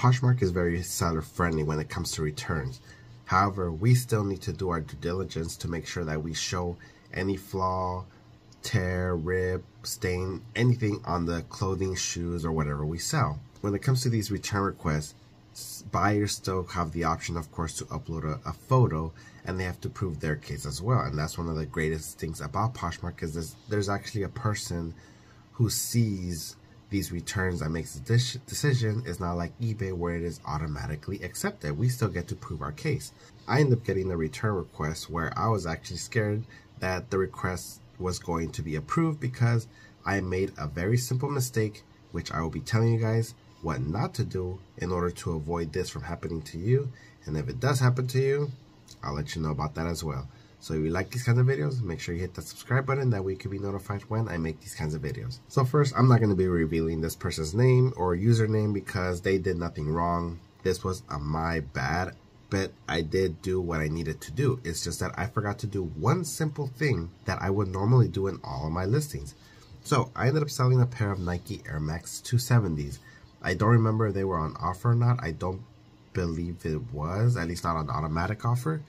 Poshmark is very seller-friendly when it comes to returns. However, we still need to do our due diligence to make sure that we show any flaw, tear, rip, stain, anything on the clothing, shoes, or whatever we sell. When it comes to these return requests, buyers still have the option, of course, to upload a photo, and they have to prove their case as well. And that's one of the greatest things about Poshmark is there's actually a person who sees these returns and makes a decision. It's not like eBay where it is automatically accepted. We still get to prove our case. I ended up getting a return request where I was actually scared that the request was going to be approved because I made a very simple mistake, which I will be telling you guys what not to do in order to avoid this from happening to you. And if it does happen to you, I'll let you know about that as well. So if you like these kinds of videos, make sure you hit that subscribe button. That way you can be notified when I make these kinds of videos. So first, I'm not going to be revealing this person's name or username because they did nothing wrong. This was my bad, but I did do what I needed to do. It's just that I forgot to do one simple thing that I would normally do in all of my listings. So I ended up selling a pair of Nike Air Max 270s. I don't remember if they were on offer or not. I don't believe it was, at least not on automatic offer.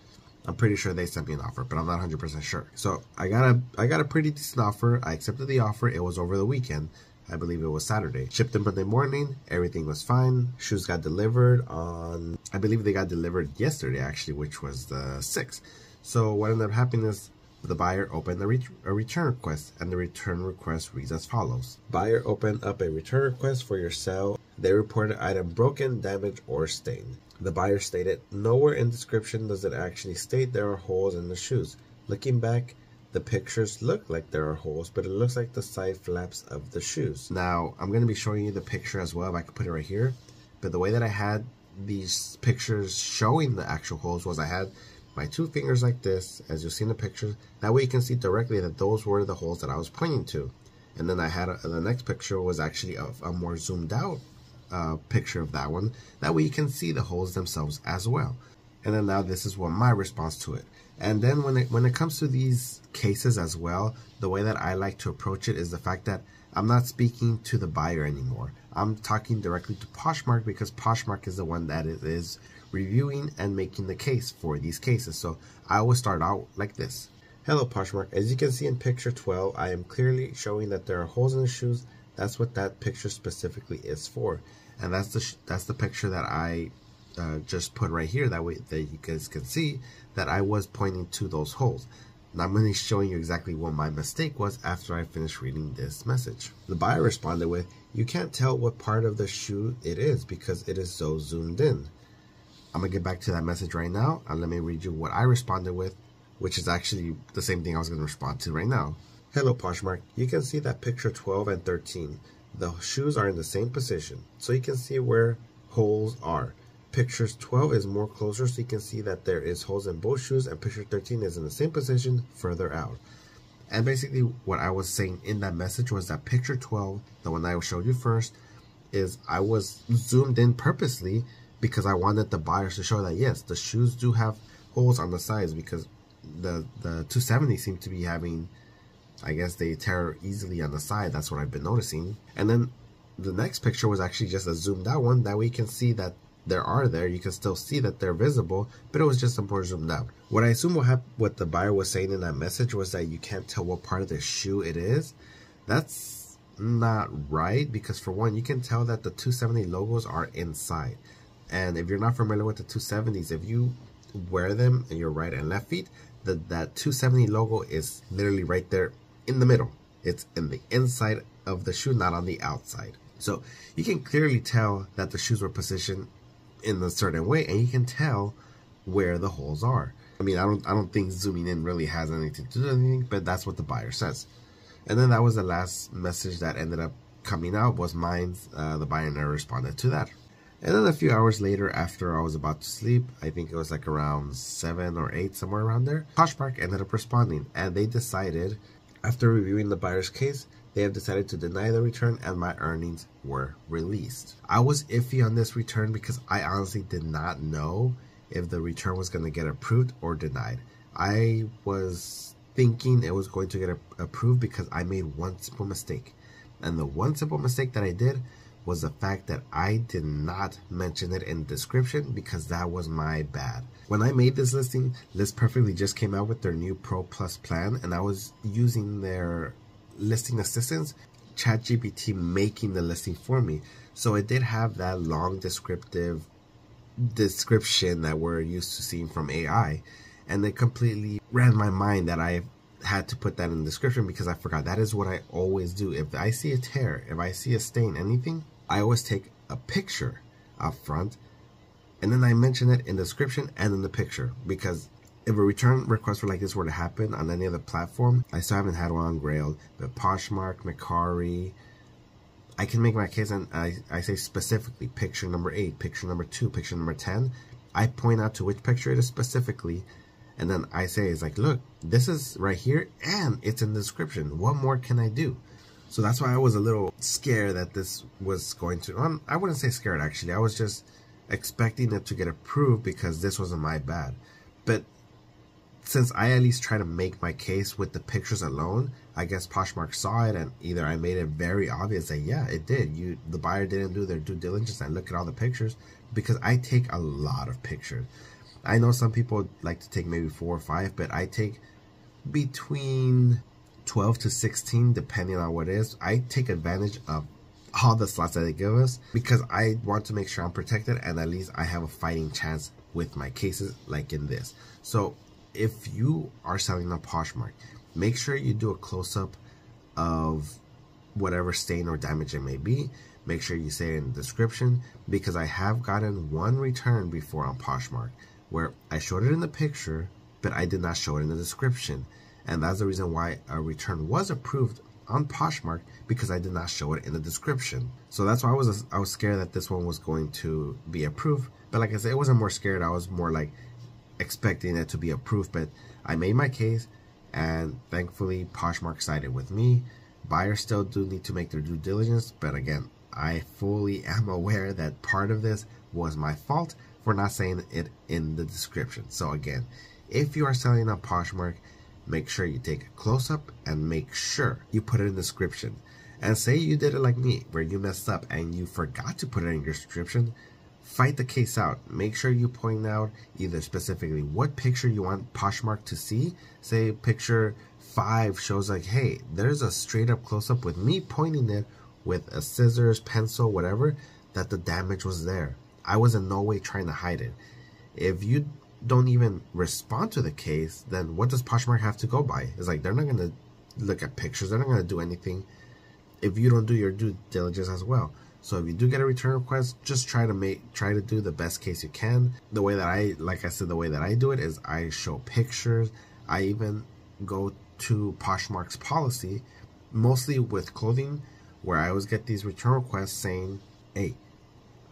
I'm pretty sure they sent me an offer, but I'm not 100% sure. So I got a pretty decent offer. I accepted the offer. It was over the weekend. I believe it was Saturday. Shipped them Monday morning. Everything was fine. Shoes got delivered on, I believe they got delivered yesterday actually, which was the 6th. So what ended up happening is the buyer opened a return request, and the return request reads as follows. Buyer opened up a return request for your sale. They reported item broken, damaged, or stained. The buyer stated, nowhere in description does it actually state there are holes in the shoes. Looking back, the pictures look like there are holes, but it looks like the side flaps of the shoes. Now, I'm going to be showing you the picture as well, if I could put it right here. But the way that I had these pictures showing the actual holes was I had my two fingers like this, as you'll see in the picture. That way you can see directly that those were the holes that I was pointing to. And then I had the next picture was actually a more zoomed out picture of that one. That way you can see the holes themselves as well. And then now this is what my response to it. And then when it comes to these cases as well, the way that I like to approach it is the fact that I'm not speaking to the buyer anymore. I'm talking directly to Poshmark because Poshmark is the one that is reviewing and making the case for these cases. So I always start out like this. Hello Poshmark, as you can see in picture 12, I am clearly showing that there are holes in the shoes. That's what that picture specifically is for. And that's the picture that I just put right here. That way that you guys can see that I was pointing to those holes. And I'm going to be showing you exactly what my mistake was after I finished reading this message. The buyer responded with, you can't tell what part of the shoe it is because it is so zoomed in. I'm going to get back to that message right now and let me read you what I responded with, which is actually the same thing I was going to respond to right now. Hello Poshmark, you can see that picture 12 and 13. The shoes are in the same position, so you can see where holes are. Pictures 12 is more closer, so you can see that there is holes in both shoes, and picture 13 is in the same position further out. And basically what I was saying in that message was that picture 12, the one I showed you first, is I was zoomed in purposely because I wanted the buyers to show that yes, the shoes do have holes on the sides because the 270 seem to be having, I guess they tear easily on the side. That's what I've been noticing. And then the next picture was actually just a zoomed out one. That way you can see that there. You can still see that they're visible, but it was just a more zoomed out. What I assume what the buyer was saying in that message was that you can't tell what part of the shoe it is. That's not right because for one, you can tell that the 270 logos are inside. And if you're not familiar with the 270s, if you wear them in your right and left feet, that 270 logo is literally right there in the middle. It's in the inside of the shoe, not on the outside. So you can clearly tell that the shoes were positioned in a certain way, and you can tell where the holes are. I mean, I don't think zooming in really has anything to do with anything, but that's what the buyer says. And then that was the last message that ended up coming out was mine. The buyer never responded to that. And then a few hours later, after I was about to sleep, I think it was like around 7 or 8, somewhere around there, Poshmark ended up responding, and they decided, after reviewing the buyer's case, they have decided to deny the return and my earnings were released. I was iffy on this return because I honestly did not know if the return was going to get approved or denied. I was thinking it was going to get approved because I made one simple mistake. And the one simple mistake that I did was the fact that I did not mention it in description, because that was my bad. When I made this listing, List Perfectly just came out with their new Pro Plus plan, and I was using their listing assistance, ChatGPT, making the listing for me. So it did have that long descriptive description that we're used to seeing from AI, and it completely ran my mind that I had to put that in the description because I forgot. That is what I always do. If I see a tear, if I see a stain, anything, I always take a picture up front and then I mention it in the description and in the picture, because if a return request like this were to happen on any other platform, I still haven't had one on Grailed, but Poshmark, Mercari, I can make my case, and I say specifically picture number 8, picture number 2, picture number 10. I point out to which picture it is specifically, and then I say, it's like, look, this is right here and it's in the description. What more can I do? So that's why I was a little scared that this was going to, I wouldn't say scared actually. I was just expecting it to get approved because this wasn't my bad. But since I at least try to make my case with the pictures alone, I guess Poshmark saw it, and either I made it very obvious that yeah, it did. The buyer didn't do their due diligence and look at all the pictures, because I take a lot of pictures. I know some people like to take maybe 4 or 5, but I take between 12 to 16 depending on what it is. I take advantage of all the slots that they give us because I want to make sure I'm protected and at least I have a fighting chance with my cases like in this. So if you are selling on Poshmark, make sure you do a close-up of whatever stain or damage it may be. Make sure you say it in the description, because I have gotten one return before on Poshmark where I showed it in the picture, but I did not show it in the description. And that's the reason why a return was approved on Poshmark, because I did not show it in the description. So that's why I was scared that this one was going to be approved. But like I said, it wasn't more scared. I was more like expecting it to be approved, but I made my case and thankfully Poshmark sided with me. Buyers still do need to make their due diligence, but again, I fully am aware that part of this was my fault for not saying it in the description. So again, if you are selling on Poshmark, make sure you take a close-up and make sure you put it in the description. And say you did it like me, where you messed up and you forgot to put it in your description, fight the case out. Make sure you point out either specifically what picture you want Poshmark to see. Say picture 5 shows like, hey, there's a straight-up close-up with me pointing it with a scissors, pencil, whatever, that the damage was there. I was in no way trying to hide it. If you don't even respond to the case, then what does Poshmark have to go by? It's like, they're not going to look at pictures. They're not going to do anything if you don't do your due diligence as well. So if you do get a return request, just try to do the best case you can. The way that I do it is I show pictures. I even go to Poshmark's policy, mostly with clothing, where I always get these return requests saying, hey,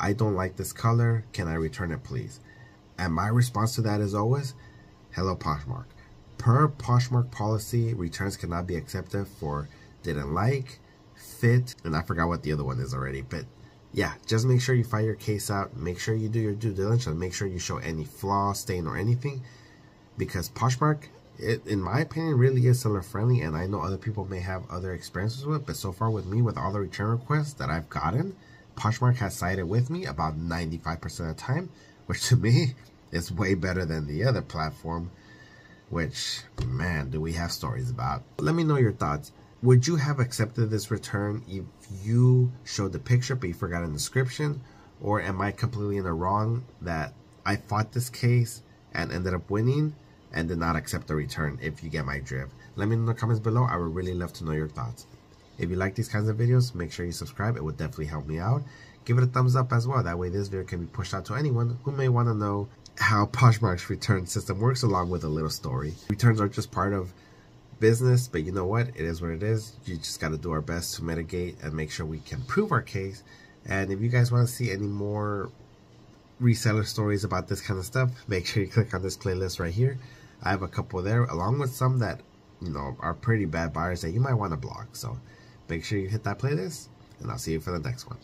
I don't like this color, can I return it please? And my response to that is always, hello Poshmark. Per Poshmark policy, returns cannot be accepted for didn't like, fit, and I forgot what the other one is already, but yeah, just make sure you fight your case out, make sure you do your due diligence, and make sure you show any flaw, stain, or anything, because Poshmark, it, in my opinion, really is seller friendly, and I know other people may have other experiences with it, but so far with me, with all the return requests that I've gotten, Poshmark has sided with me about 95% of the time, which to me is way better than the other platform, which, man, do we have stories about. Let me know your thoughts. Would you have accepted this return if you showed the picture but you forgot in the description? Or am I completely in the wrong that I fought this case and ended up winning and did not accept the return, if you get my drift? Let me know in the comments below. I would really love to know your thoughts. If you like these kinds of videos, make sure you subscribe. It would definitely help me out. Give it a thumbs up as well. That way this video can be pushed out to anyone who may want to know how Poshmark's return system works, along with a little story. Returns are just part of business, but you know what, it is what it is. You just got to do our best to mitigate and make sure we can prove our case. And if you guys want to see any more reseller stories about this kind of stuff, make sure you click on this playlist right here. I have a couple there, along with some that, you know, are pretty bad buyers that you might want to block. So make sure you hit that playlist, and I'll see you for the next one.